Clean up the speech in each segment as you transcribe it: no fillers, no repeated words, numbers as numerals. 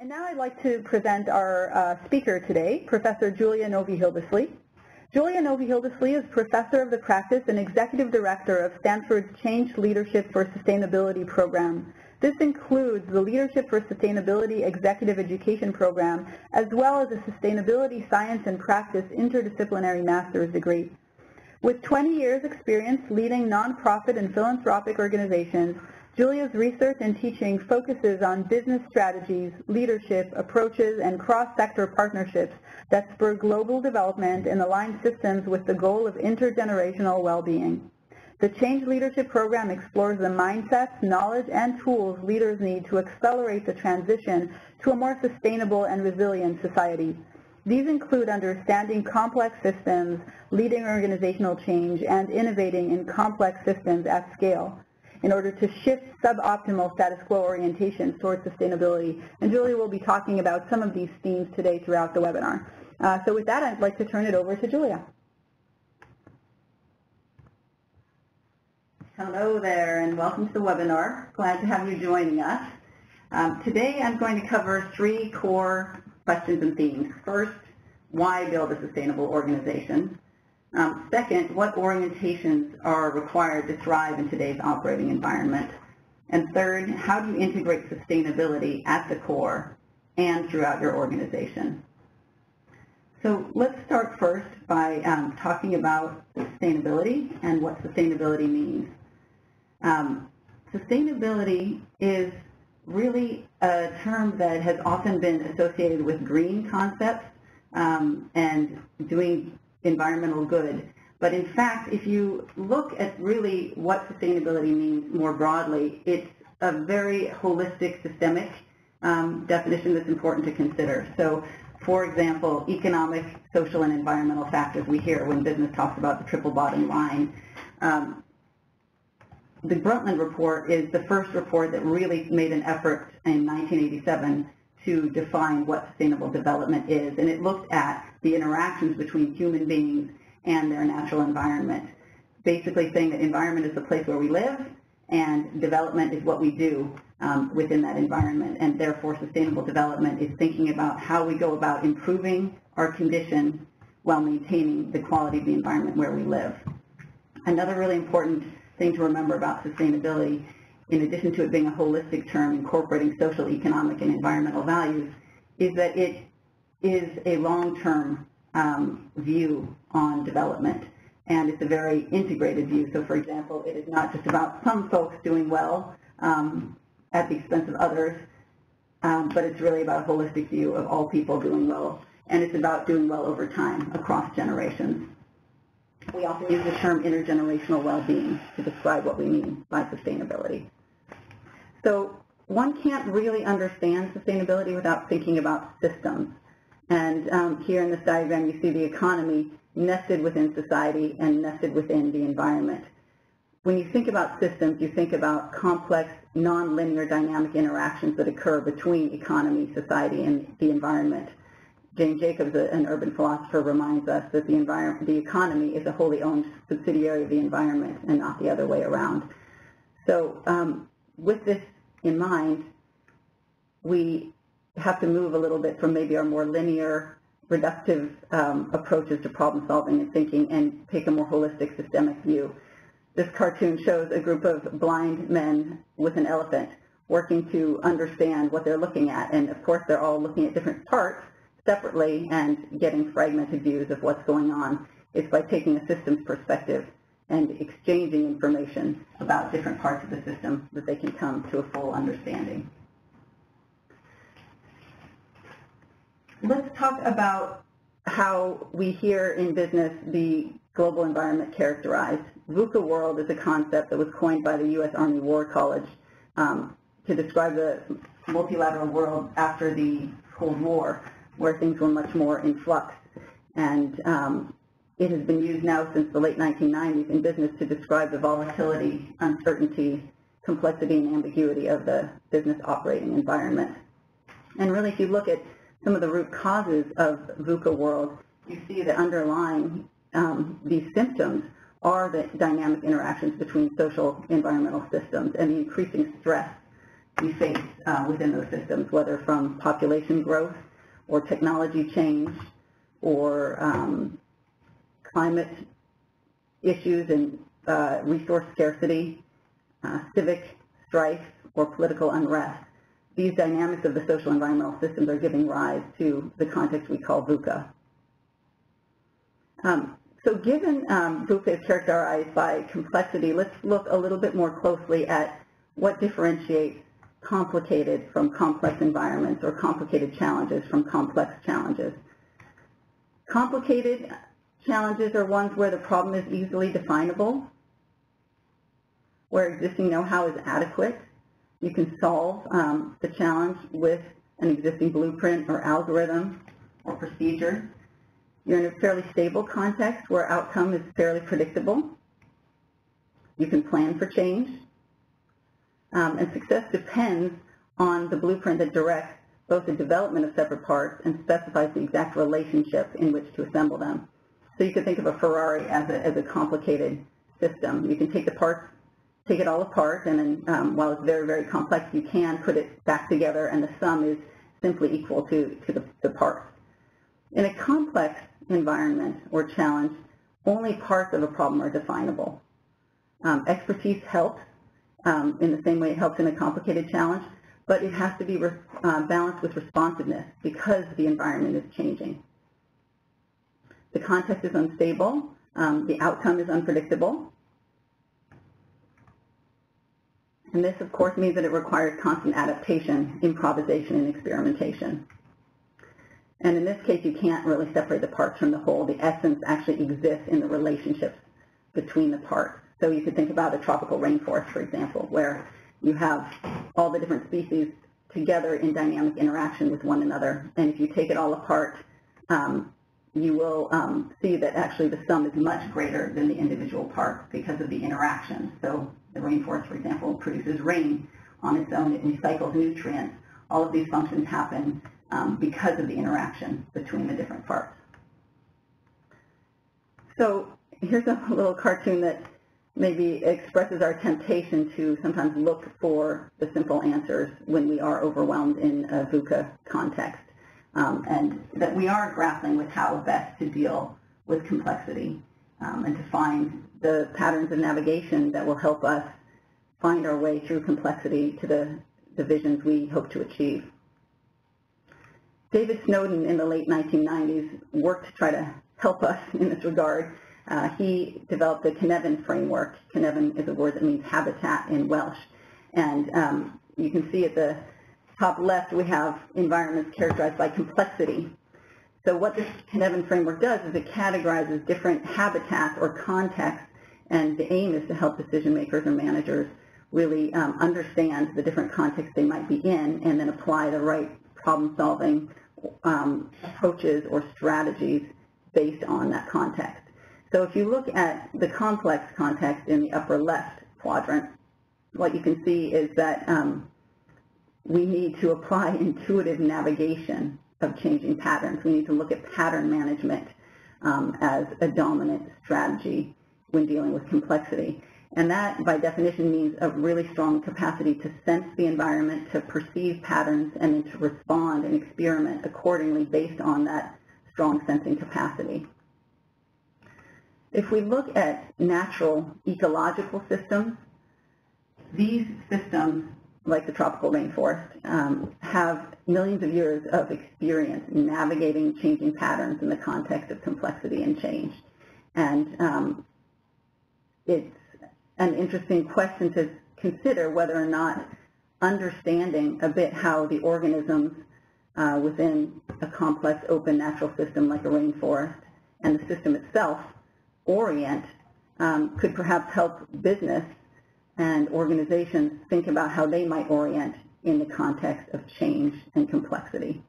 And now I'd like to present our speaker today, Professor Julia Novy-Hildesley. Julia Novy-Hildesley is Professor of the Practice and Executive Director of Stanford's Change Leadership for Sustainability program. This includes the Leadership for Sustainability Executive Education program, as well as a Sustainability Science and Practice Interdisciplinary Master's degree. With 20 years' experience leading nonprofit and philanthropic organizations, Julia's research and teaching focuses on business strategies, leadership, approaches, and cross-sector partnerships that spur global development and align systems with the goal of intergenerational well-being. The Change Leadership Program explores the mindsets, knowledge, and tools leaders need to accelerate the transition to a more sustainable and resilient society. These include understanding complex systems, leading organizational change, and innovating in complex systems at scale, in order to shift suboptimal status quo orientations towards sustainability. And Julia will be talking about some of these themes today throughout the webinar. So with that, I'd like to turn it over to Julia. Hello there, and welcome to the webinar. Glad to have you joining us. Today, I'm going to cover three core questions and themes. First, why build a sustainable organization? Second, what orientations are required to thrive in today's operating environment? And third, how do you integrate sustainability at the core and throughout your organization? So let's start first by talking about sustainability and what sustainability means. Sustainability is really a term that has often been associated with green concepts and doing environmental good. But in fact, if you look at really what sustainability means more broadly, it's a very holistic, systemic definition that's important to consider. So, for example, economic, social, and environmental factors we hear when business talks about the triple bottom line. The Brundtland Report is the first report that really made an effort in 1987 to define what sustainable development is, and it looked at the interactions between human beings and their natural environment, basically saying that environment is the place where we live and development is what we do within that environment, and therefore sustainable development is thinking about how we go about improving our condition while maintaining the quality of the environment where we live. Another really important thing to remember about sustainability, in addition to it being a holistic term incorporating social, economic, and environmental values, is that it is a long-term view on development, and it's a very integrated view. So, for example, it is not just about some folks doing well at the expense of others, but it's really about a holistic view of all people doing well, and it's about doing well over time across generations. We often use the term intergenerational well-being to describe what we mean by sustainability. So one can't really understand sustainability without thinking about systems. And here in this diagram, you see the economy nested within society and nested within the environment. When you think about systems, you think about complex, non-linear dynamic interactions that occur between economy, society, and the environment. Jane Jacobs, an urban philosopher, reminds us that the economy is a wholly owned subsidiary of the environment and not the other way around. So with this in mind, we have to move a little bit from maybe our more linear, reductive approaches to problem solving and thinking and take a more holistic, systemic view. This cartoon shows a group of blind men with an elephant working to understand what they're looking at. And of course, they're all looking at different parts separately and getting fragmented views of what's going on. It's by taking a systems perspective and exchanging information about different parts of the system that they can come to a full understanding. Let's talk about how we hear in business the global environment characterized. VUCA world is a concept that was coined by the U.S. Army War College to describe the multilateral world after the Cold War, where things were much more in flux. And it has been used now since the late 1990s in business to describe the volatility, uncertainty, complexity, and ambiguity of the business operating environment. And really, if you look at some of the root causes of VUCA world, you see that underlying these symptoms are the dynamic interactions between social, environmental systems and the increasing stress we face within those systems, whether from population growth or technology change or climate issues and resource scarcity, civic strife, or political unrest. These dynamics of the social environmental systems are giving rise to the context we call VUCA. So given VUCA is characterized by complexity, let's look a little bit more closely at what differentiates complicated from complex environments or complicated challenges from complex challenges. Complicated challenges are ones where the problem is easily definable, where existing know-how is adequate. You can solve the challenge with an existing blueprint or algorithm or procedure. You're in a fairly stable context where outcome is fairly predictable. You can plan for change. And success depends on the blueprint that directs both the development of separate parts and specifies the exact relationship in which to assemble them. So you can think of a Ferrari as a complicated system. You can take the parts, take it all apart, and then while it's very, very complex, you can put it back together, and the sum is simply equal to the parts. In a complex environment or challenge, only parts of a problem are definable. Expertise helps in the same way it helps in a complicated challenge, but it has to be balanced with responsiveness because the environment is changing. The context is unstable. The outcome is unpredictable. And this, of course, means that it requires constant adaptation, improvisation, and experimentation. And in this case, you can't really separate the parts from the whole. The essence actually exists in the relationships between the parts. So you could think about a tropical rainforest, for example, where you have all the different species together in dynamic interaction with one another. And if you take it all apart, you will see that actually the sum is much greater than the individual parts because of the interaction. So the rainforest, for example, produces rain on its own. It recycles nutrients. All of these functions happen because of the interaction between the different parts. So here's a little cartoon that maybe expresses our temptation to sometimes look for the simple answers when we are overwhelmed in a VUCA context, and that we are grappling with how best to deal with complexity and to find the patterns of navigation that will help us find our way through complexity to the visions we hope to achieve. David Snowden in the late 1990s worked to try to help us in this regard. He developed the Cynefin framework. Cynefin is a word that means habitat in Welsh. And you can see at the top left we have environments characterized by complexity. So what this Cynefin framework does is it categorizes different habitats or contexts, and the aim is to help decision makers or managers really understand the different contexts they might be in and then apply the right problem-solving approaches or strategies based on that context. So if you look at the complex context in the upper left quadrant, what you can see is that we need to apply intuitive navigation of changing patterns. We need to look at pattern management as a dominant strategy when dealing with complexity. And that, by definition, means a really strong capacity to sense the environment, to perceive patterns, and then to respond and experiment accordingly based on that strong sensing capacity. If we look at natural ecological systems, these systems, like the tropical rainforest, have millions of years of experience navigating changing patterns in the context of complexity and change. And it's an interesting question to consider whether or not understanding a bit how the organisms within a complex, open, natural system like a rainforest and the system itself orient could perhaps help business and organizations think about how they might orient in the context of change and complexity.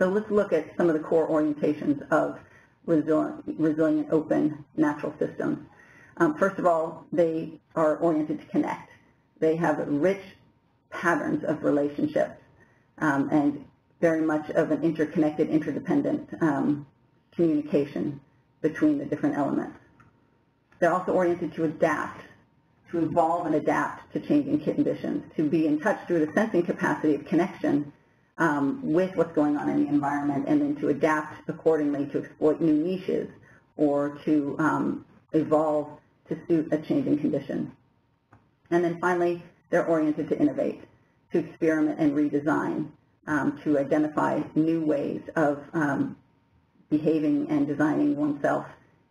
So let's look at some of the core orientations of resilient, open, natural systems. First of all, they are oriented to connect. They have rich patterns of relationships and very much of an interconnected, interdependent communication between the different elements. They're also oriented to adapt, to evolve and adapt to changing conditions, to be in touch through the sensing capacity of connection with what's going on in the environment, and then to adapt accordingly to exploit new niches or to evolve to suit a changing condition. And then finally, they're oriented to innovate, to experiment and redesign, to identify new ways of behaving and designing oneself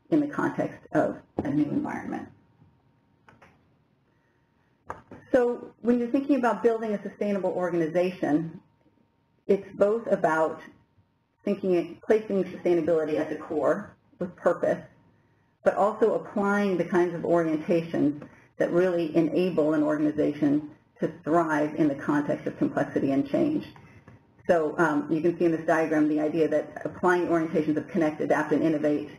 in the context of a new environment. So when you're thinking about building a sustainable organization, it's both about thinking, placing sustainability at the core with purpose, but also applying the kinds of orientations that really enable an organization to thrive in the context of complexity and change. So you can see in this diagram the idea that applying orientations of connect, adapt, and innovate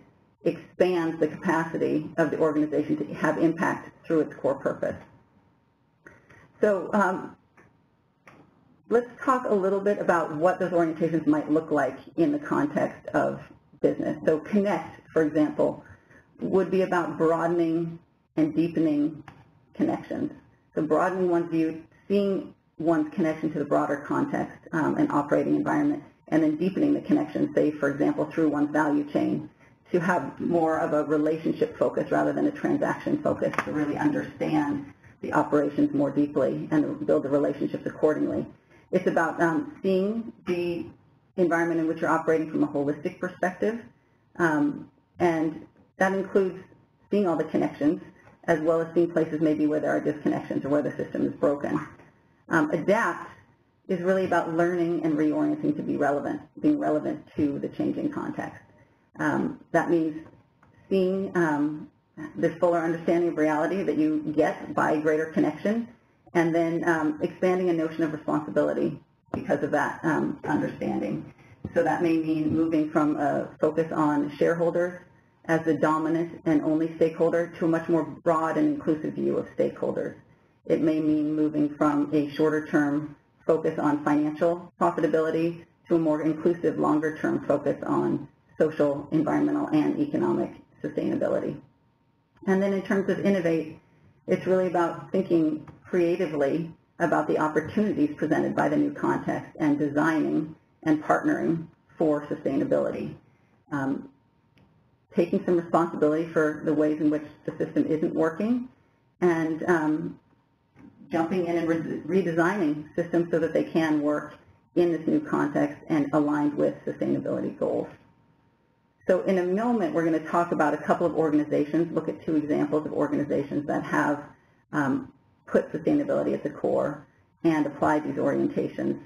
expands the capacity of the organization to have impact through its core purpose. So let's talk a little bit about what those orientations might look like in the context of business. So connect, for example, would be about broadening and deepening connections. So broadening one's view, seeing one's connection to the broader context and operating environment, and then deepening the connection, say, for example, through one's value chain, to have more of a relationship focus rather than a transaction focus, to really understand the operations more deeply and build the relationships accordingly. It's about seeing the environment in which you're operating from a holistic perspective, and that includes seeing all the connections, as well as seeing places maybe where there are disconnections or where the system is broken. Adapt is really about learning and reorienting to be relevant, being relevant to the changing context. That means seeing the fuller understanding of reality that you get by greater connection, and then expanding a notion of responsibility because of that understanding. So that may mean moving from a focus on shareholders as the dominant and only stakeholder to a much more broad and inclusive view of stakeholders. It may mean moving from a shorter-term focus on financial profitability to a more inclusive, longer-term focus on social, environmental, and economic sustainability. And then in terms of innovate, it's really about thinking creatively about the opportunities presented by the new context and designing and partnering for sustainability. Taking some responsibility for the ways in which the system isn't working, and jumping in and redesigning systems so that they can work in this new context and aligned with sustainability goals. So in a moment, we're going to talk about a couple of organizations, look at two examples of organizations that have put sustainability at the core and applied these orientations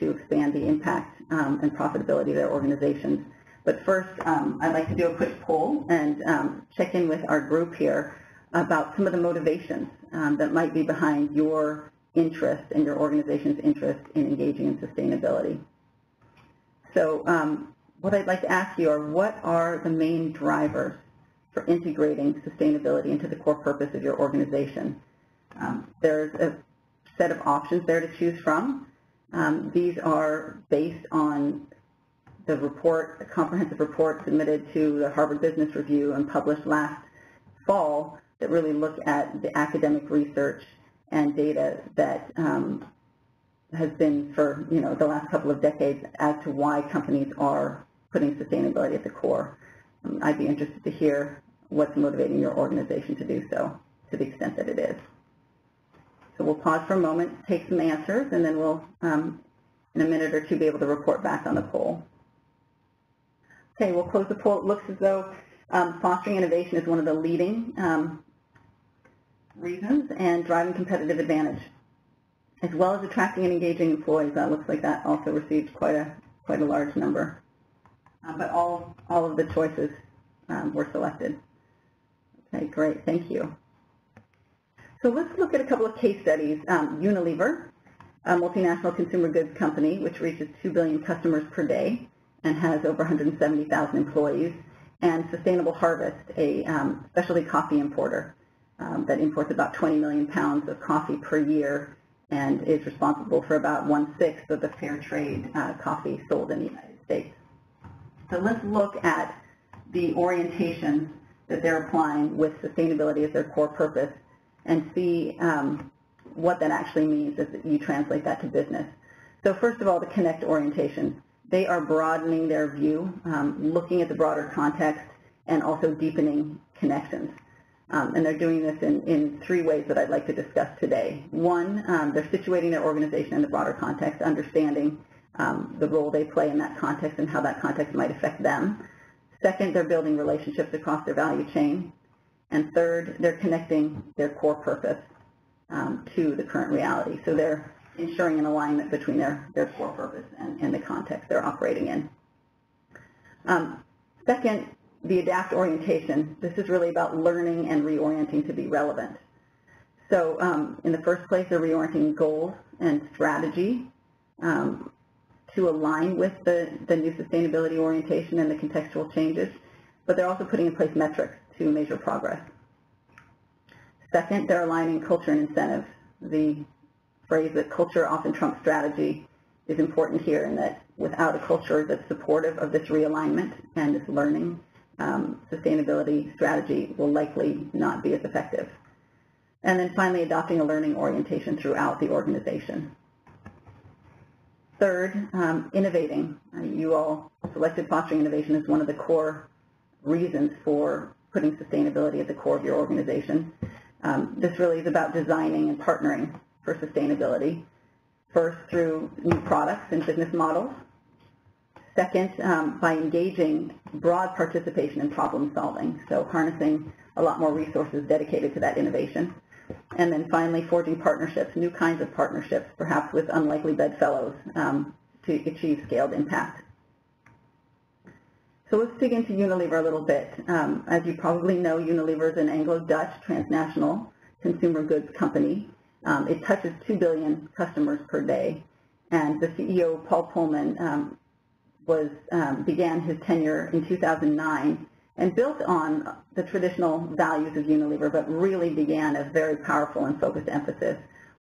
to expand the impact and profitability of their organizations. But first, I'd like to do a quick poll and check in with our group here about some of the motivations that might be behind your interest and your organization's interest in engaging in sustainability. So what I'd like to ask you are, what are the main drivers for integrating sustainability into the core purpose of your organization? There's a set of options there to choose from. These are based on the report, a comprehensive report submitted to the Harvard Business Review and published last fall that really look at the academic research and data that has been for the last couple of decades as to why companies are putting sustainability at the core. I'd be interested to hear what's motivating your organization to do so, to the extent that it is. So we'll pause for a moment, take some answers, and then we'll, in a minute or two, be able to report back on the poll. Okay, we'll close the poll. It looks as though fostering innovation is one of the leading reasons, and driving competitive advantage, as well as attracting and engaging employees. That looks like that also received quite a large number. But all of the choices were selected. Okay, great, thank you. So let's look at a couple of case studies. Unilever, a multinational consumer goods company which reaches 2 billion customers per day and has over 170,000 employees, and Sustainable Harvest, a specialty coffee importer that imports about 20 million pounds of coffee per year and is responsible for about 1/6 of the fair trade coffee sold in the United States. So let's look at the orientations that they're applying with sustainability as their core purpose and see what that actually means as you translate that to business. So first of all, the connect orientation. They are broadening their view, looking at the broader context, and also deepening connections. And they're doing this in three ways that I'd like to discuss today. One, they're situating their organization in the broader context, understanding the role they play in that context and how that context might affect them. Second, they're building relationships across their value chain. And third, they're connecting their core purpose to the current reality. So they're ensuring an alignment between their core purpose and the context they're operating in. Second, the adapt orientation. This is really about learning and reorienting to be relevant. So in the first place, they're reorienting goals and strategy to align with the new sustainability orientation and the contextual changes, but they're also putting in place metrics to measure progress. Second, they're aligning culture and incentives. The phrase that culture often trumps strategy is important here, in that without a culture that's supportive of this realignment and this learning, sustainability strategy will likely not be as effective. And then finally, adopting a learning orientation throughout the organization. Third, innovating. You all selected fostering innovation as one of the core reasons for putting sustainability at the core of your organization. This really is about designing and partnering for sustainability, first through new products and business models. Second, by engaging broad participation in problem solving, so harnessing a lot more resources dedicated to that innovation. And then finally, forging partnerships, new kinds of partnerships, perhaps with unlikely bedfellows, to achieve scaled impact. So let's dig into Unilever a little bit. As you probably know, Unilever is an Anglo-Dutch transnational consumer goods company. It touches 2 billion customers per day. And the CEO, Paul Polman, began his tenure in 2009 and built on the traditional values of Unilever, but really began a very powerful and focused emphasis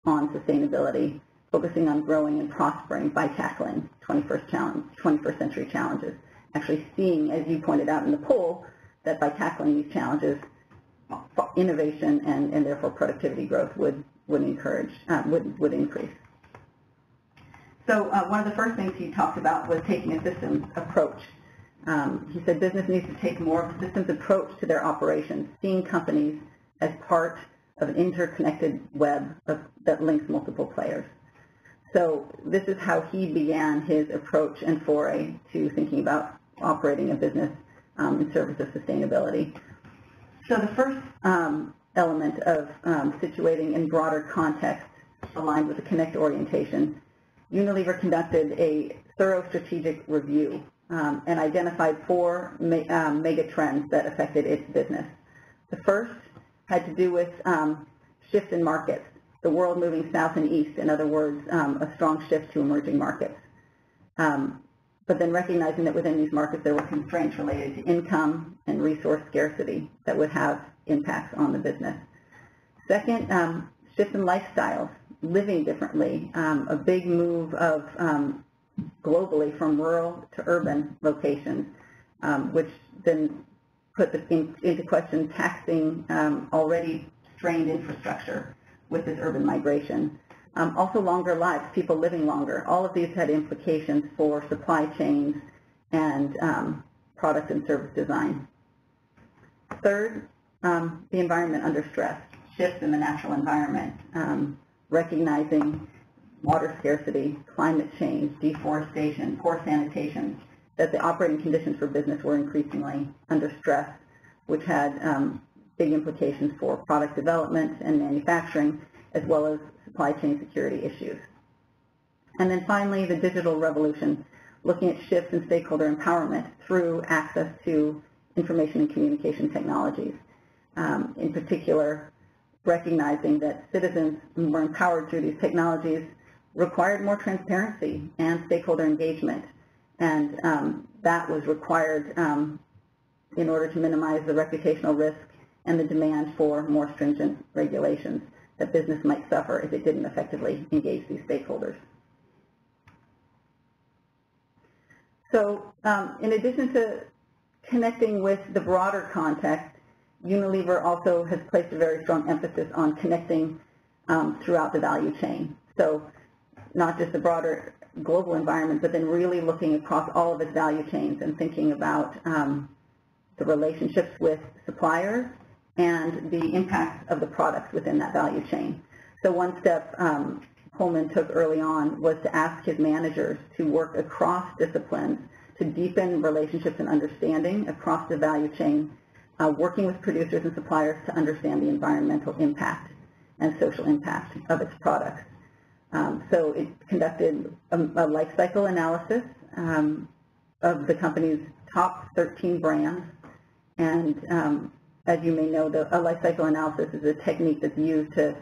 on sustainability, focusing on growing and prospering by tackling 21st century challenges. Actually seeing, as you pointed out in the poll, that by tackling these challenges, innovation and therefore productivity growth would increase. So one of the first things he talked about was taking a systems approach. He said business needs to take more of a systems approach to their operations, seeing companies as part of an interconnected web that links multiple players. So this is how he began his approach and foray to thinking about operating a business in service of sustainability. So the first element of situating in broader context aligned with the connect orientation, Unilever conducted a thorough strategic review and identified four mega trends that affected its business. The first had to do with shifts in markets. The world moving south and east, in other words, a strong shift to emerging markets. But then recognizing that within these markets there were constraints related to income and resource scarcity that would have impacts on the business. Second, shifts in lifestyles, living differently, a big move of globally from rural to urban locations, which then put into question taxing already strained infrastructure with this urban migration. Also longer lives, people living longer. All of these had implications for supply chains and product and service design. Third, the environment under stress, shifts in the natural environment, recognizing water scarcity, climate change, deforestation, poor sanitation, that the operating conditions for business were increasingly under stress, which had big implications for product development and manufacturing, as well as supply chain security issues. And then finally, the digital revolution, looking at shifts in stakeholder empowerment through access to information and communication technologies. In particular, recognizing that citizens who were empowered through these technologies required more transparency and stakeholder engagement, and that was required in order to minimize the reputational risk and the demand for more stringent regulations that business might suffer if it didn't effectively engage these stakeholders. So in addition to connecting with the broader context, Unilever also has placed a very strong emphasis on connecting throughout the value chain. So not just the broader global environment, but then really looking across all of its value chains and thinking about the relationships with suppliers and the impacts of the products within that value chain. So one step Polman took early on was to ask his managers to work across disciplines to deepen relationships and understanding across the value chain, working with producers and suppliers to understand the environmental impact and social impact of its products. So it conducted a life cycle analysis of the company's top 13 brands. And as you may know, a life cycle analysis is a technique that's used to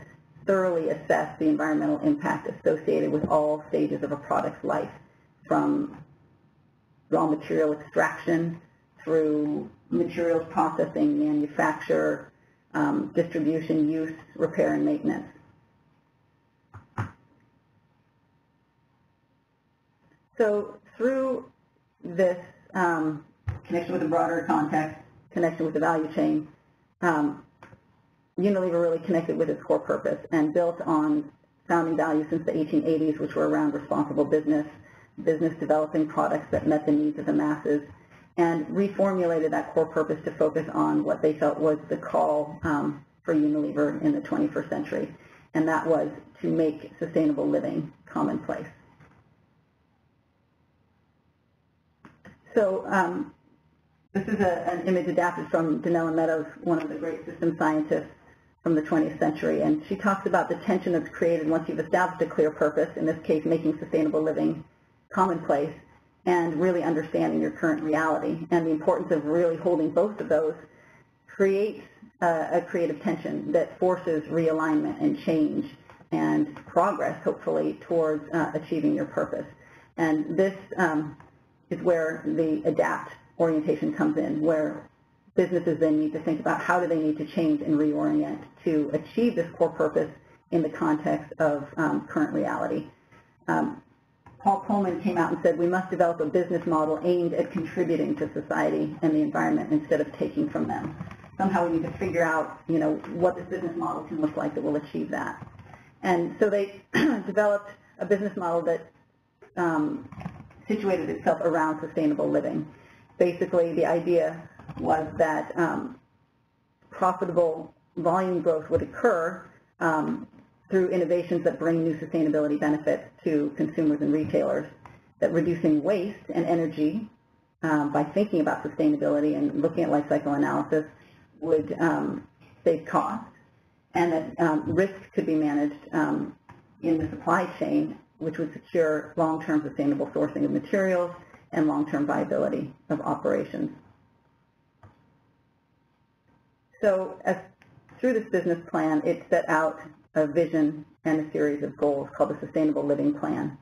thoroughly assess the environmental impact associated with all stages of a product's life, from raw material extraction through materials processing, manufacture, distribution, use, repair, and maintenance. So through this connection with the broader context, connection with the value chain, Unilever really connected with its core purpose and built on founding values since the 1880s, which were around responsible business, business developing products that met the needs of the masses, and reformulated that core purpose to focus on what they felt was the call for Unilever in the 21st century, and that was to make sustainable living commonplace. So this is an image adapted from Donella Meadows, one of the great system scientists from the 20th century, and she talks about the tension that's created once you've established a clear purpose, in this case making sustainable living commonplace, and really understanding your current reality. And the importance of really holding both of those creates a creative tension that forces realignment and change and progress, hopefully, towards achieving your purpose. And this is where the adapt orientation comes in, where businesses then need to think about how do they need to change and reorient to achieve this core purpose in the context of current reality. Paul Polman came out and said, we must develop a business model aimed at contributing to society and the environment instead of taking from them. Somehow we need to figure out, you know, what this business model can look like that will achieve that. And so they developed a business model that situated itself around sustainable living. Basically, the idea was that profitable volume growth would occur through innovations that bring new sustainability benefits to consumers and retailers, that reducing waste and energy by thinking about sustainability and looking at life cycle analysis would save costs, and that risk could be managed in the supply chain, which would secure long-term sustainable sourcing of materials and long-term viability of operations. So through this business plan, it set out a vision and a series of goals called the Sustainable Living Plan.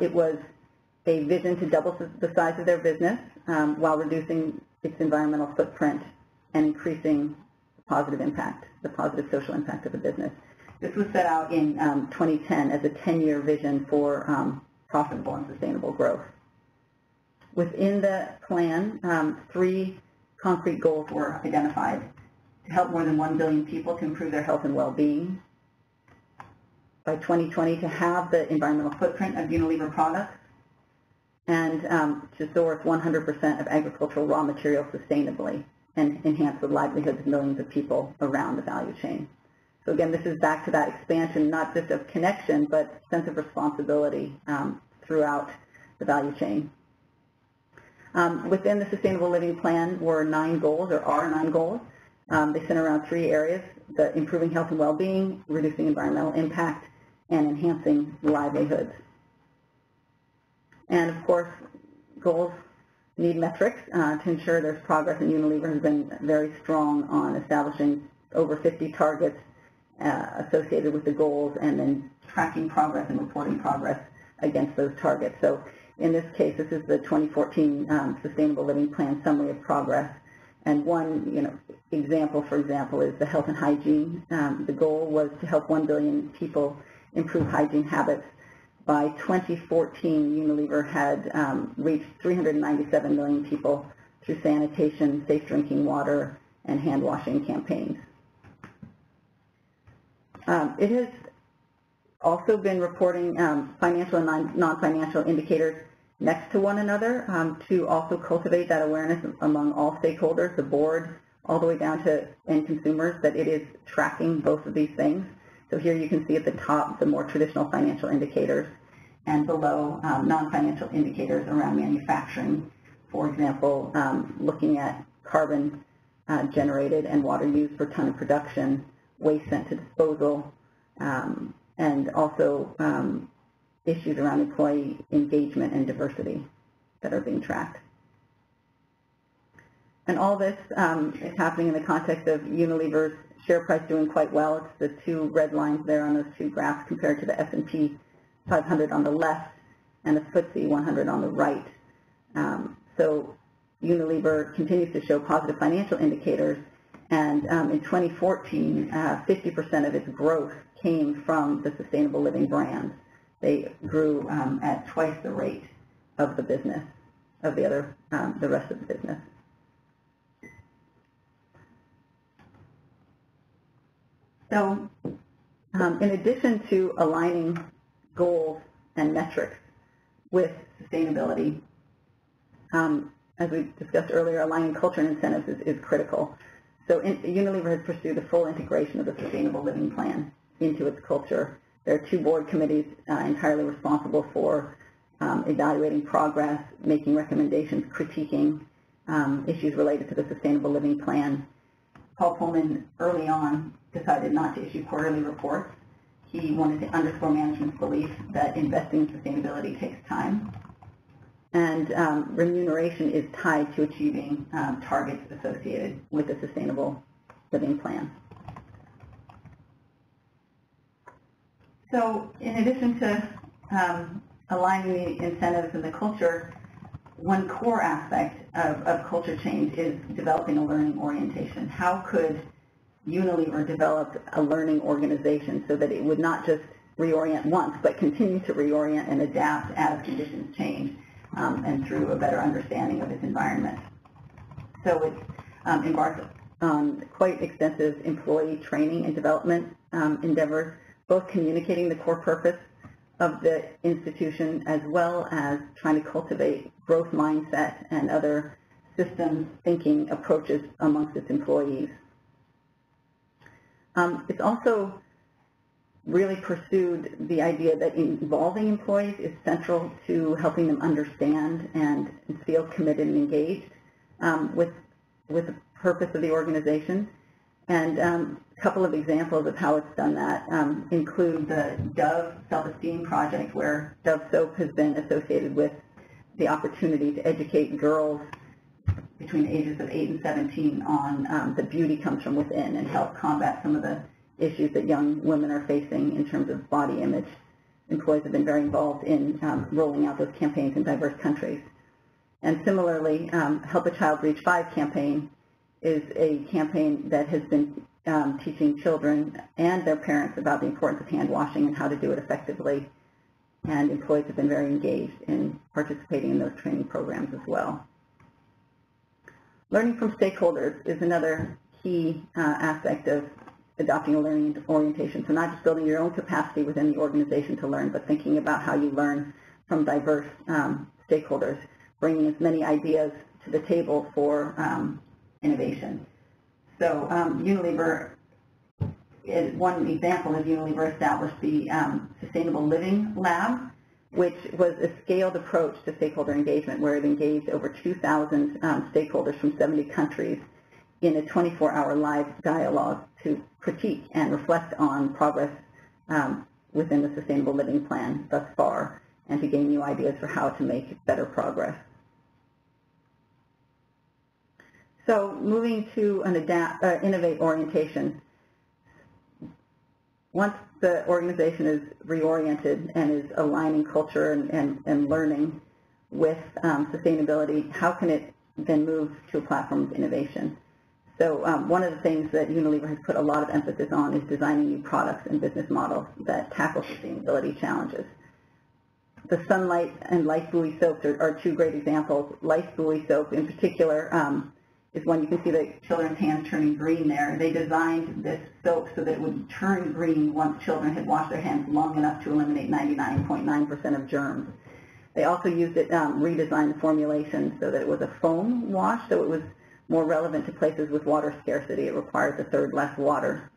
It was a vision to double the size of their business while reducing its environmental footprint and increasing the positive impact, the positive social impact of the business. This was set out in 2010 as a 10-year vision for profitable and sustainable growth. Within the plan, three concrete goals were identified: to help more than 1 billion people to improve their health and well-being, by 2020 to halve the environmental footprint of Unilever products, and to source 100% of agricultural raw materials sustainably and enhance the livelihoods of millions of people around the value chain. So again, this is back to that expansion, not just of connection, but sense of responsibility throughout the value chain. Within the Sustainable Living Plan were 9 goals, or are 9 goals. They center around 3 areas: the improving health and well-being, reducing environmental impact, and enhancing livelihoods. And of course, goals need metrics to ensure there's progress, and Unilever has been very strong on establishing over 50 targets associated with the goals, and then tracking progress and reporting progress against those targets. So in this case, this is the 2014 Sustainable Living Plan Summary of Progress. And one example, for example, is the health and hygiene. The goal was to help 1 billion people improve hygiene habits. By 2014, Unilever had reached 397 million people through sanitation, safe drinking water, and hand-washing campaigns. It has also been reporting financial and non-financial indicators next to one another to also cultivate that awareness among all stakeholders, the board, all the way down to end consumers, that it is tracking both of these things. So here you can see at the top the more traditional financial indicators, and below non-financial indicators around manufacturing. For example, looking at carbon generated and water used per ton of production, waste sent to disposal, and also issues around employee engagement and diversity that are being tracked. And all this is happening in the context of Unilever's share price doing quite well. It's the two red lines there on those two graphs compared to the S&P 500 on the left and the FTSE 100 on the right. So Unilever continues to show positive financial indicators, and in 2014, 50% of its growth came from the sustainable living brands. They grew at twice the rate of the business, of the other, the rest of the business. So in addition to aligning goals and metrics with sustainability, as we discussed earlier, aligning culture and incentives is critical. So Unilever has pursued the full integration of the Sustainable Living Plan into its culture. There are two board committees entirely responsible for evaluating progress, making recommendations, critiquing issues related to the Sustainable Living Plan. Paul Polman, early on, decided not to issue quarterly reports. He wanted to underscore management's belief that investing in sustainability takes time, and remuneration is tied to achieving targets associated with the Sustainable Living Plan. So in addition to aligning the incentives and the culture, one core aspect of culture change is developing a learning orientation. How could Unilever developed a learning organization so that it would not just reorient once, but continue to reorient and adapt as conditions change and through a better understanding of its environment. So it embarked on quite extensive employee training and development endeavors, both communicating the core purpose of the institution as well as trying to cultivate growth mindset and other systems thinking approaches amongst its employees. It's also really pursued the idea that involving employees is central to helping them understand and feel committed and engaged with the purpose of the organization. And a couple of examples of how it's done that include the Dove Self-Esteem Project, where Dove soap has been associated with the opportunity to educate girls between the ages of 8 and 17 on the beauty comes from within and help combat some of the issues that young women are facing in terms of body image. Employees have been very involved in rolling out those campaigns in diverse countries. And similarly, Help a Child Reach 5 campaign is a campaign that has been teaching children and their parents about the importance of hand washing and how to do it effectively. And employees have been very engaged in participating in those training programs as well. Learning from stakeholders is another key aspect of adopting a learning orientation. So not just building your own capacity within the organization to learn, but thinking about how you learn from diverse stakeholders, bringing as many ideas to the table for innovation. So Unilever, one example is Unilever established the Sustainable Living Lab, which was a scaled approach to stakeholder engagement, where it engaged over 2,000 stakeholders from 70 countries in a 24-hour live dialogue to critique and reflect on progress within the Sustainable Living Plan thus far, and to gain new ideas for how to make better progress. So moving to an innovate orientation. Once the organization is reoriented and is aligning culture and learning with sustainability, how can it then move to a platform of innovation? So one of the things that Unilever has put a lot of emphasis on is designing new products and business models that tackle sustainability challenges. The Sunlight and Lifebuoy soaps are two great examples. Lifebuoy soap in particular is one you can see the children's hands turning green there. They designed this soap so that it would turn green once children had washed their hands long enough to eliminate 99.9% of germs. They also used it, redesigned the formulation so that it was a foam wash, so it was more relevant to places with water scarcity. It requires a third less water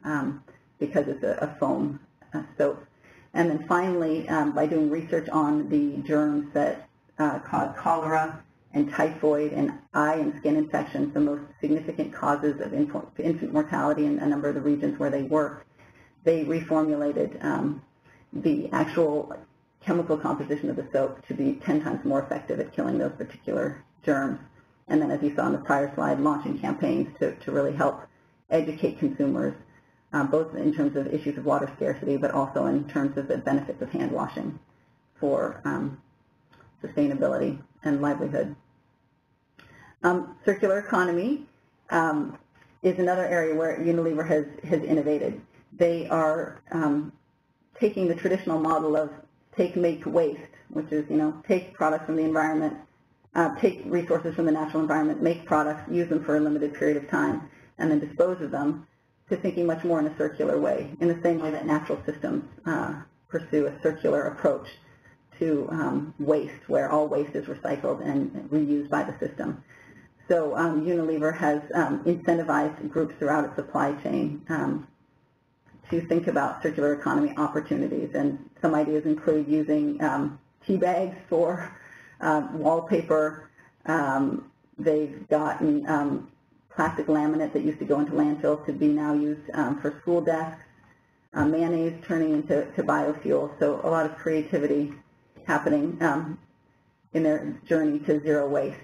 because it's a foam soap. And then finally, by doing research on the germs that cause cholera and typhoid and eye and skin infections, the most significant causes of infant mortality in a number of the regions where they worked, they reformulated the actual chemical composition of the soap to be 10 times more effective at killing those particular germs. And then, as you saw in the prior slide, launching campaigns to really help educate consumers, both in terms of issues of water scarcity, but also in terms of the benefits of hand washing for sustainability and livelihood. Circular economy is another area where Unilever has innovated. They are taking the traditional model of take, make, waste, which is, you know, take products from the environment, take resources from the natural environment, make products, use them for a limited period of time, and then dispose of them, to thinking much more in a circular way, in the same way that natural systems pursue a circular approach to waste, where all waste is recycled and reused by the system. So Unilever has incentivized groups throughout its supply chain to think about circular economy opportunities. And some ideas include using tea bags for wallpaper. They've gotten plastic laminate that used to go into landfills to be now used for school desks, mayonnaise turning into biofuel. So a lot of creativity happening in their journey to zero waste.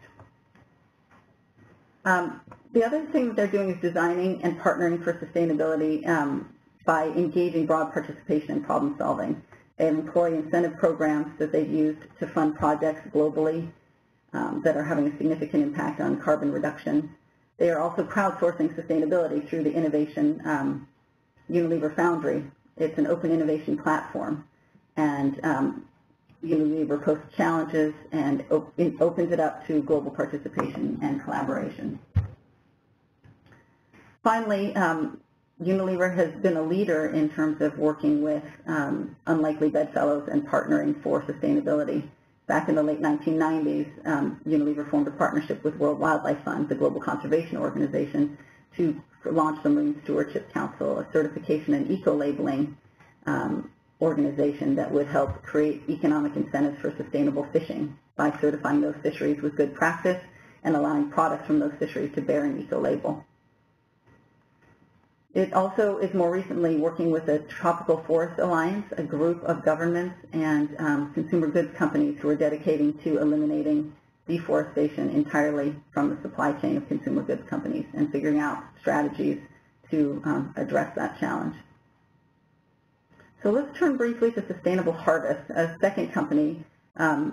The other thing that they're doing is designing and partnering for sustainability by engaging broad participation in problem solving. They have employee incentive programs that they've used to fund projects globally that are having a significant impact on carbon reduction. They are also crowdsourcing sustainability through the innovation Unilever Foundry. It's an open innovation platform, and Unilever posts challenges and opens it up to global participation and collaboration. Finally, Unilever has been a leader in terms of working with unlikely bedfellows and partnering for sustainability. Back in the late 1990s, Unilever formed a partnership with World Wildlife Fund, the global conservation organization, to launch the Marine Stewardship Council, a certification and eco-labeling organization that would help create economic incentives for sustainable fishing by certifying those fisheries with good practice and allowing products from those fisheries to bear an eco-label. It also is more recently working with the Tropical Forest Alliance, a group of governments and consumer goods companies who are dedicating to eliminating deforestation entirely from the supply chain of consumer goods companies and figuring out strategies to address that challenge. So let's turn briefly to Sustainable Harvest, a second company, a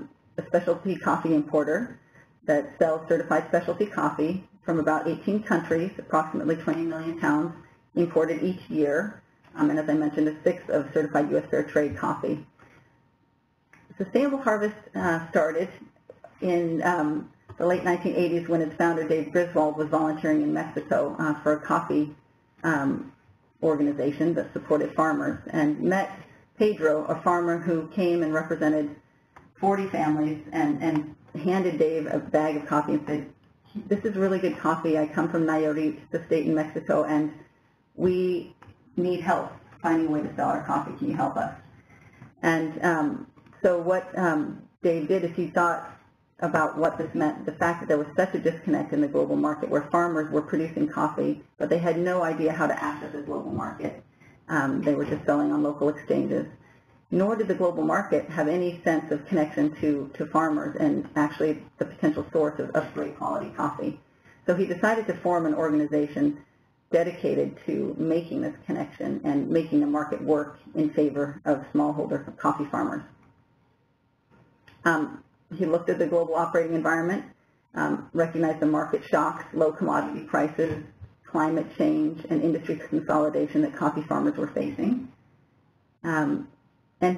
specialty coffee importer that sells certified specialty coffee from about 18 countries, approximately 20 million pounds imported each year, and as I mentioned, a sixth of certified U.S. Fair Trade coffee. Sustainable Harvest started in the late 1980s when its founder, Dave Griswold, was volunteering in Mexico for a coffee organization that supported farmers, and met Pedro, a farmer who came and represented 40 families and handed Dave a bag of coffee and said, "This is really good coffee. I come from Nayarit, the state in Mexico, and we need help finding a way to sell our coffee. Can you help us?" And so what Dave did is he thought about what this meant, the fact that there was such a disconnect in the global market where farmers were producing coffee, but they had no idea how to access the global market. They were just selling on local exchanges. Nor did the global market have any sense of connection to farmers and actually the potential source of great quality coffee. So he decided to form an organization dedicated to making this connection and making the market work in favor of smallholder coffee farmers. He looked at the global operating environment, recognized the market shocks, low commodity prices, climate change, and industry consolidation that coffee farmers were facing. And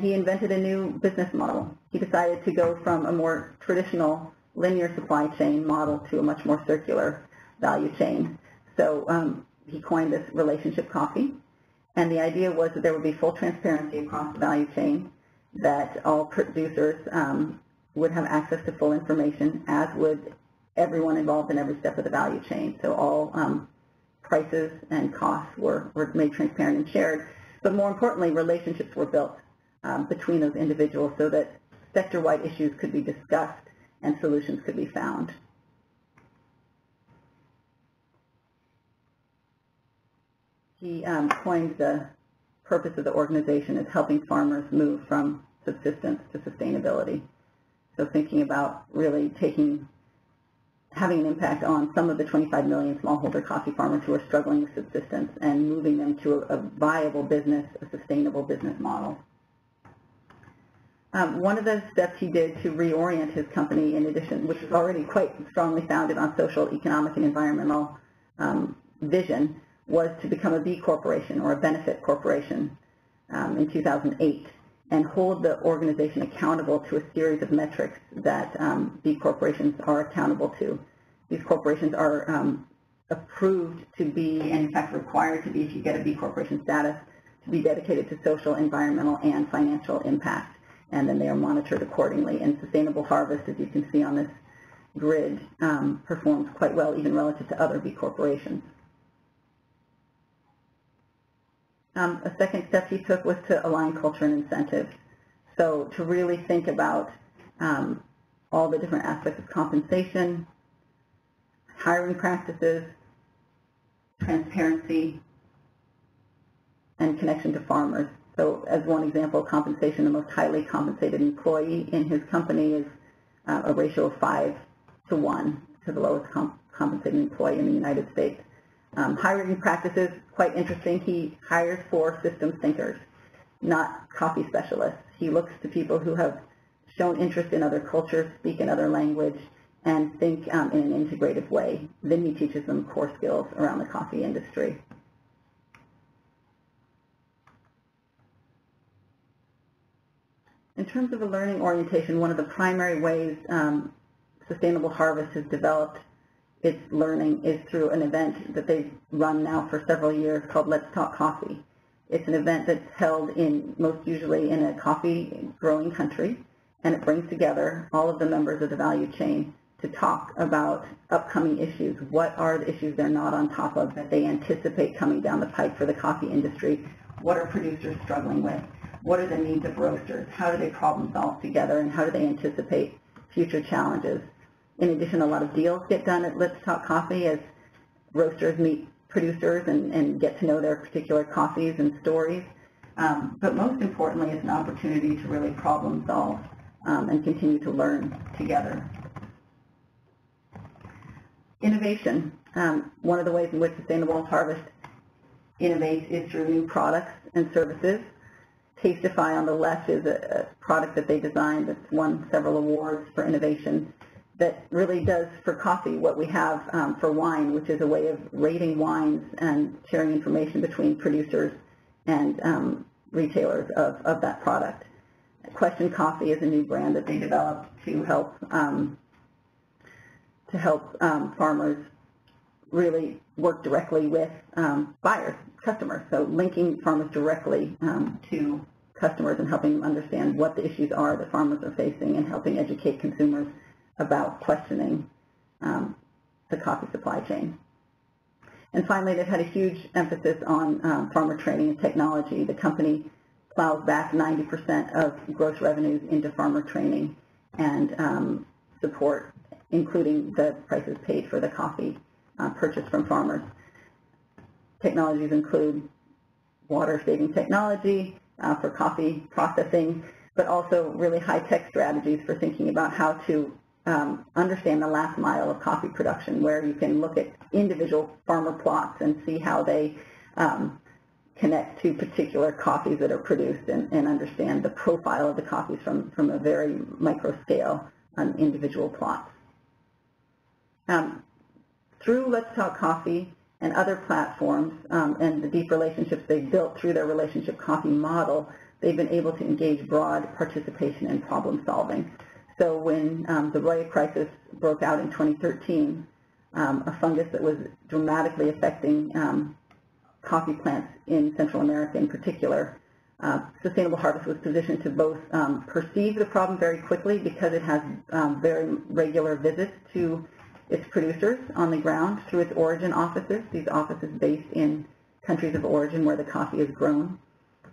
he invented a new business model. He decided to go from a more traditional linear supply chain model to a much more circular value chain. So he coined this relationship coffee. And the idea was that there would be full transparency across the value chain, that all producers would have access to full information, as would everyone involved in every step of the value chain. So all prices and costs were made transparent and shared. But more importantly, relationships were built between those individuals so that sector-wide issues could be discussed and solutions could be found. He coined the purpose of the organization as helping farmers move from subsistence to sustainability. So thinking about really having an impact on some of the 25 million smallholder coffee farmers who are struggling with subsistence and moving them to a viable business, a sustainable business model. One of the steps he did to reorient his company, in addition, which was already quite strongly founded on social, economic, and environmental vision, was to become a B corporation or a benefit corporation in 2008 and hold the organization accountable to a series of metrics that B corporations are accountable to. These corporations are approved to be, and in fact required to be, if you get a B corporation status, to be dedicated to social, environmental, and financial impact. And then they are monitored accordingly. And Sustainable Harvest, as you can see on this grid, performs quite well even relative to other B corporations. A second step he took was to align culture and incentives. So to really think about all the different aspects of compensation, hiring practices, transparency, and connection to farmers. So as one example, compensation, the most highly compensated employee in his company is a ratio of 5 to 1 to the lowest compensated employee in the United States. Hiring practices, quite interesting. He hires for systems thinkers, not coffee specialists. He looks to people who have shown interest in other cultures, speak another language, and think in an integrative way. Then he teaches them core skills around the coffee industry. In terms of a learning orientation, one of the primary ways Sustainable Harvest has developed its learning is through an event that they've run now for several years called Let's Talk Coffee. It's an event that's held in, most usually in a coffee growing country, and it brings together all of the members of the value chain to talk about upcoming issues. What are the issues they're not on top of that they anticipate coming down the pipe for the coffee industry? What are producers struggling with? What are the needs of roasters? How do they problem solve together, and how do they anticipate future challenges? In addition, a lot of deals get done at Let's Talk Coffee as roasters meet producers and get to know their particular coffees and stories. But most importantly, it's an opportunity to really problem solve and continue to learn together. Innovation. One of the ways in which Sustainable Harvest innovates is through new products and services. Tasteify on the left is a product that they designed that's won several awards for innovation, that really does for coffee what we have for wine, which is a way of rating wines and sharing information between producers and retailers of that product. Question Coffee is a new brand that they developed to help farmers really work directly with buyers, customers. So linking farmers directly to customers and helping them understand what the issues are that farmers are facing, and helping educate consumers about questioning the coffee supply chain. And finally, they've had a huge emphasis on farmer training and technology. The company plows back 90% of gross revenues into farmer training and support, including the prices paid for the coffee purchased from farmers. Technologies include water-saving technology for coffee processing, but also really high-tech strategies for thinking about how to understand the last mile of coffee production, where you can look at individual farmer plots and see how they connect to particular coffees that are produced, and understand the profile of the coffees from a very micro scale on individual plots. Through Let's Talk Coffee and other platforms and the deep relationships they've built through their relationship coffee model, they've been able to engage broad participation in problem solving. So when the Roya crisis broke out in 2013, a fungus that was dramatically affecting coffee plants in Central America in particular. Sustainable Harvest was positioned to both perceive the problem very quickly because it has very regular visits to its producers on the ground through its origin offices, these offices based in countries of origin where the coffee is grown.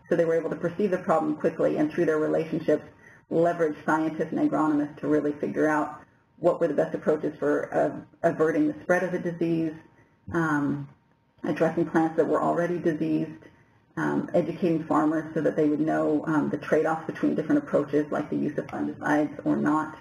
So they were able to perceive the problem quickly and through their relationships leverage scientists and agronomists to really figure out what were the best approaches for averting the spread of the disease, addressing plants that were already diseased, educating farmers so that they would know the trade-offs between different approaches like the use of fungicides or not.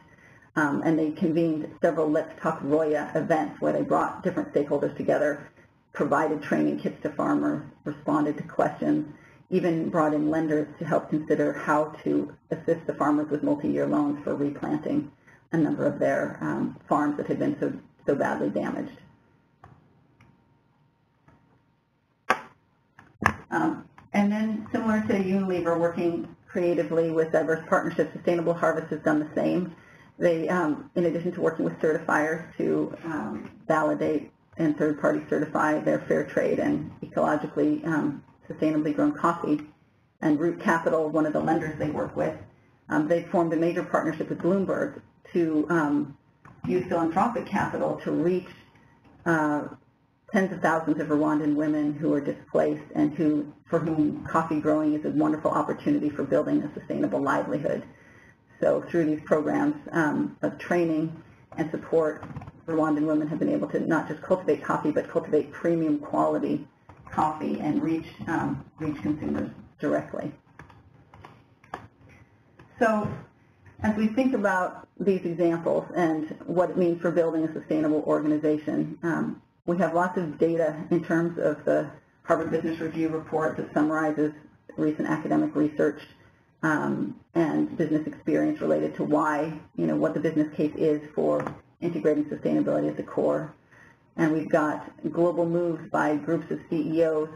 And they convened several Let's Talk Roya events where they brought different stakeholders together, provided training kits to farmers, responded to questions, even brought in lenders to help consider how to assist the farmers with multi-year loans for replanting a number of their farms that had been so badly damaged. And then similar to Unilever, working creatively with diverse partnerships, Sustainable Harvest has done the same. They, in addition to working with certifiers to validate and third-party certify their fair trade and ecologically sustainably grown coffee, and Root Capital, one of the lenders they work with, they formed a major partnership with Bloomberg to use philanthropic capital to reach tens of thousands of Rwandan women who are displaced and who, for whom coffee growing is a wonderful opportunity for building a sustainable livelihood. So through these programs of training and support, Rwandan women have been able to not just cultivate coffee, but cultivate premium quality coffee and reach consumers directly. So as we think about these examples and what it means for building a sustainable organization, we have lots of data in terms of the Harvard Business Review report that summarizes recent academic research and business experience related to why, what the business case is for integrating sustainability at the core. And we've got global moves by groups of CEOs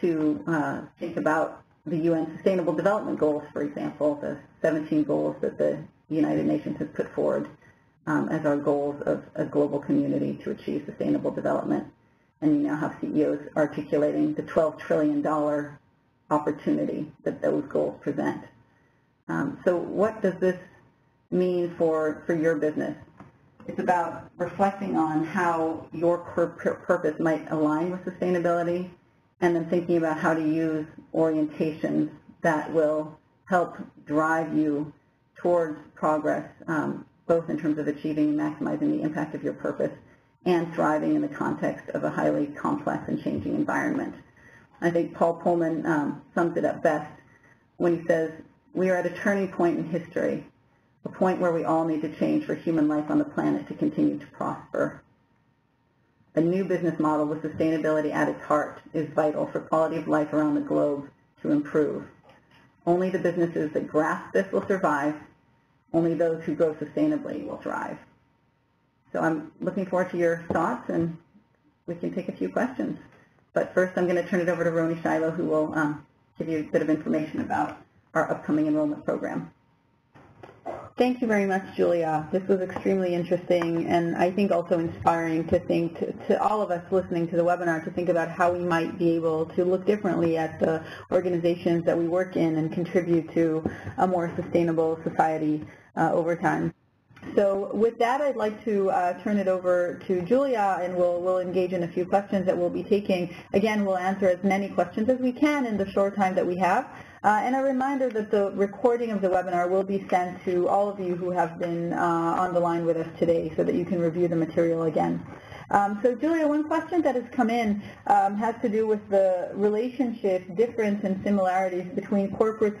to think about the UN Sustainable Development Goals, for example, the 17 goals that the United Nations has put forward as our goals of a global community to achieve sustainable development. And you now have CEOs articulating the $12 trillion opportunity that those goals present. So what does this mean for your business? It's about reflecting on how your purpose might align with sustainability, and then thinking about how to use orientations that will help drive you towards progress, both in terms of achieving and maximizing the impact of your purpose and thriving in the context of a highly complex and changing environment. I think Paul Polman sums it up best when he says, "We are at a turning point in history, a point where we all need to change for human life on the planet to continue to prosper. A new business model with sustainability at its heart is vital for quality of life around the globe to improve. Only the businesses that grasp this will survive. Only those who grow sustainably will thrive." So I'm looking forward to your thoughts, and we can take a few questions. But first, I'm going to turn it over to Roni Shilo, who will give you a bit of information about our upcoming enrollment program. Thank you very much, Julia. This was extremely interesting and I think also inspiring to think to all of us listening to the webinar to think about how we might be able to look differently at the organizations that we work in and contribute to a more sustainable society over time. So with that, I'd like to turn it over to Julia, and we'll engage in a few questions that we'll be taking. Again, we'll answer as many questions as we can in the short time that we have. And a reminder that the recording of the webinar will be sent to all of you who have been on the line with us today so that you can review the material again. So Julia, one question that has come in has to do with the relationship, difference, and similarities between corporate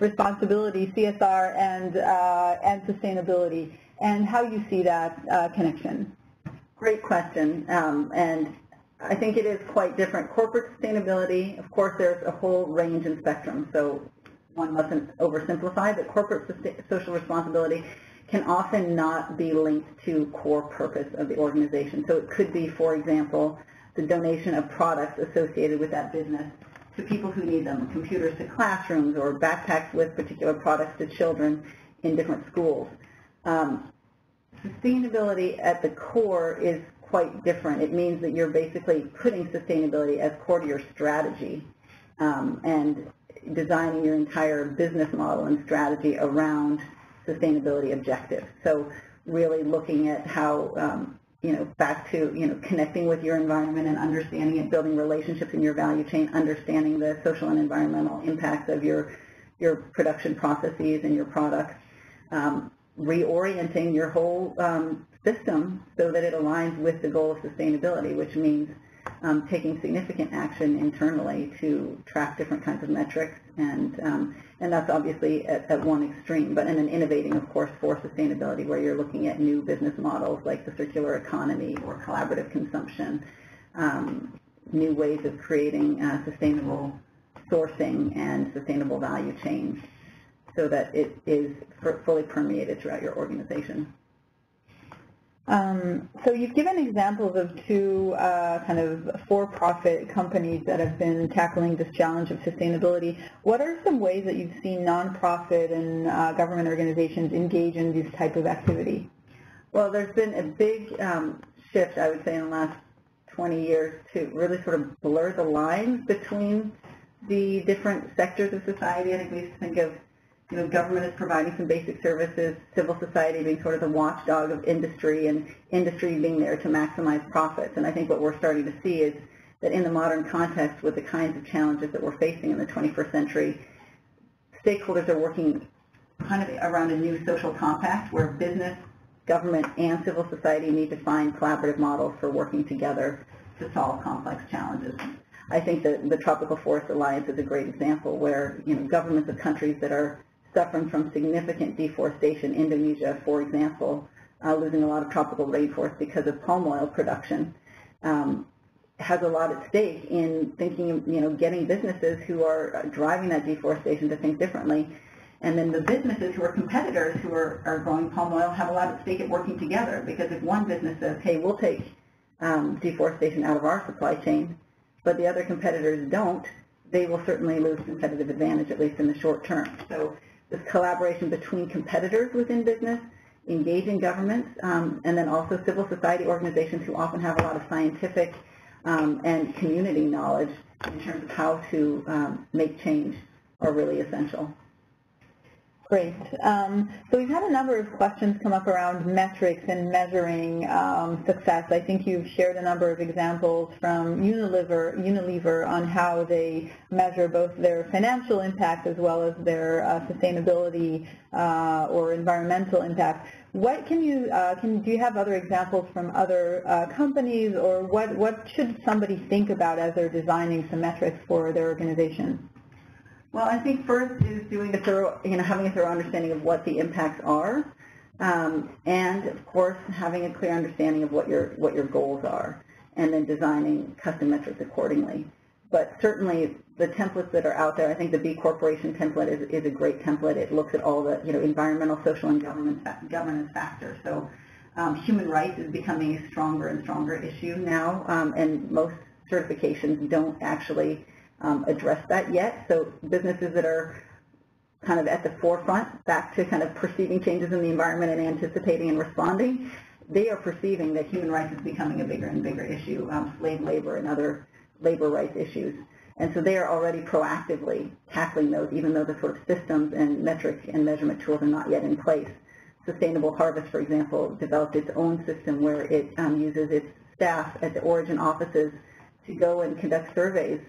responsibility, CSR, and sustainability, and how you see that connection. Great question, and I think it is quite different. Corporate sustainability, of course, there's a whole range and spectrum, so one mustn't oversimplify, but corporate social responsibility can often not be linked to core purpose of the organization. So it could be, for example, the donation of products associated with that business to people who need them, computers to classrooms or backpacks with particular products to children in different schools. sustainability at the core is quite different. It means that you're basically putting sustainability as core to your strategy and designing your entire business model and strategy around sustainability objectives. So really looking at how, back to, connecting with your environment and understanding it, building relationships in your value chain, understanding the social and environmental impacts of your production processes and your products, reorienting your whole system so that it aligns with the goal of sustainability, which means taking significant action internally to track different kinds of metrics, and that's obviously at one extreme, but and then innovating, of course, for sustainability, where you're looking at new business models like the circular economy or collaborative consumption, new ways of creating sustainable sourcing and sustainable value chains, so that it is fully permeated throughout your organization. So you've given examples of two kind of for-profit companies that have been tackling this challenge of sustainability. What are some ways that you've seen nonprofit and government organizations engage in this type of activity? Well, there's been a big shift, I would say, in the last 20 years to really sort of blur the line between the different sectors of society. I think we used to think of government is providing some basic services, civil society being sort of the watchdog of industry, and industry being there to maximize profits. And I think what we're starting to see is that in the modern context, with the kinds of challenges that we're facing in the 21st century, stakeholders are working kind of around a new social compact where business, government, and civil society need to find collaborative models for working together to solve complex challenges. I think that the Tropical Forest Alliance is a great example where governments of countries that are suffering from significant deforestation, Indonesia, for example, losing a lot of tropical rainforest because of palm oil production, has a lot at stake in thinking, getting businesses who are driving that deforestation to think differently. And then the businesses who are competitors who are growing palm oil have a lot at stake at working together, because if one business says, hey, we'll take deforestation out of our supply chain, but the other competitors don't, they will certainly lose competitive advantage, at least in the short term. So this collaboration between competitors within business, engaging governments, and then also civil society organizations who often have a lot of scientific and community knowledge in terms of how to make change are really essential. Great. So we've had a number of questions come up around metrics and measuring success. I think you've shared a number of examples from Unilever on how they measure both their financial impact as well as their sustainability or environmental impact. What can you do you have other examples from other companies, or what should somebody think about as they're designing some metrics for their organization? Well, I think first is doing a thorough, having a thorough understanding of what the impacts are, and of course having a clear understanding of what your goals are, and then designing custom metrics accordingly. But certainly the templates that are out there, I think the B Corporation template is a great template. It looks at all the environmental, social, and governance factors. So human rights is becoming a stronger and stronger issue now, and most certifications don't actually address that yet. So businesses that are kind of at the forefront, back to kind of perceiving changes in the environment and anticipating and responding, they are perceiving that human rights is becoming a bigger and bigger issue, slave labor and other labor rights issues. And so they are already proactively tackling those, even though the sort of systems and metric and measurement tools are not yet in place. Sustainable Harvest, for example, developed its own system where it uses its staff at the origin offices to go and conduct surveys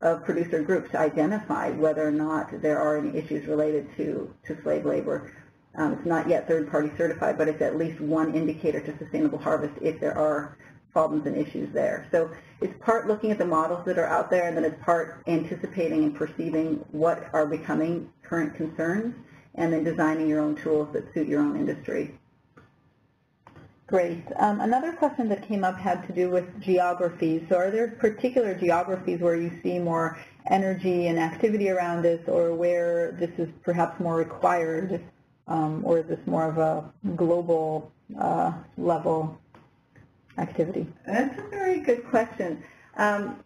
of producer groups to identify whether or not there are any issues related to slave labor. It's not yet third-party certified, but it's at least one indicator to Sustainable Harvest if there are problems and issues there. So it's part looking at the models that are out there, and then it's part anticipating and perceiving what are becoming current concerns, and then designing your own tools that suit your own industry. Great. Another question that came up had to do with geographies. So are there particular geographies where you see more energy and activity around this, or where this is perhaps more required, or is this more of a global level activity? That's a very good question. I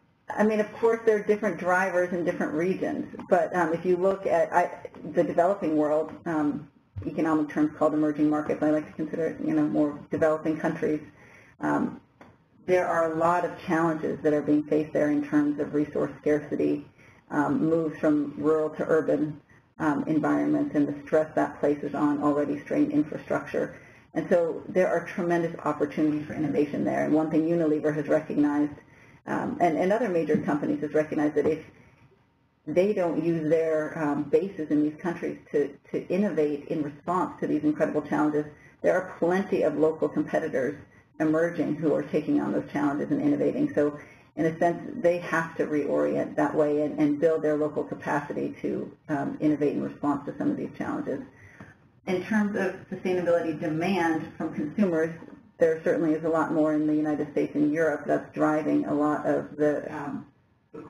mean, of course, there are different drivers in different regions, but if you look at the developing world, economic terms called emerging markets. I like to consider it, more developing countries. There are a lot of challenges that are being faced there in terms of resource scarcity, moves from rural to urban environments, and the stress that places on already strained infrastructure. And so there are tremendous opportunities for innovation there. And one thing Unilever has recognized, and other major companies has recognized, that if they don't use their bases in these countries to innovate in response to these incredible challenges, there are plenty of local competitors emerging who are taking on those challenges and innovating. So in a sense, they have to reorient that way and build their local capacity to innovate in response to some of these challenges. In terms of sustainability demand from consumers, there certainly is a lot more in the United States and Europe that's driving a lot of the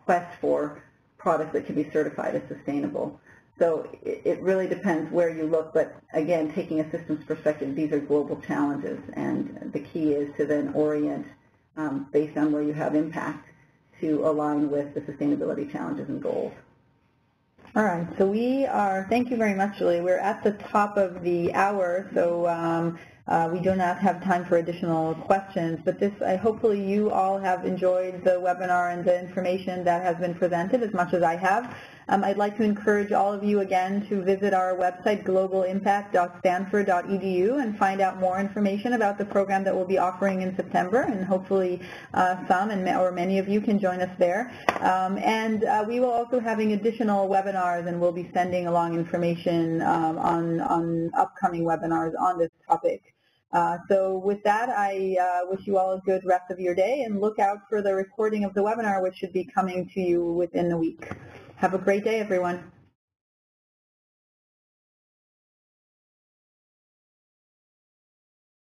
quest for products that can be certified as sustainable. So it really depends where you look, but again, taking a systems perspective, these are global challenges, and the key is to then orient based on where you have impact to align with the sustainability challenges and goals. All right, so we are, thank you very much, Julie. We're at the top of the hour, so we do not have time for additional questions, but this, hopefully you all have enjoyed the webinar and the information that has been presented as much as I have. I'd like to encourage all of you again to visit our website, globalimpact.stanford.edu, and find out more information about the program that we'll be offering in September, and hopefully some or many of you can join us there. We will also having additional webinars, and we'll be sending along information on upcoming webinars on this topic. So with that, I wish you all a good rest of your day, and look out for the recording of the webinar, which should be coming to you within the week. Have a great day, everyone.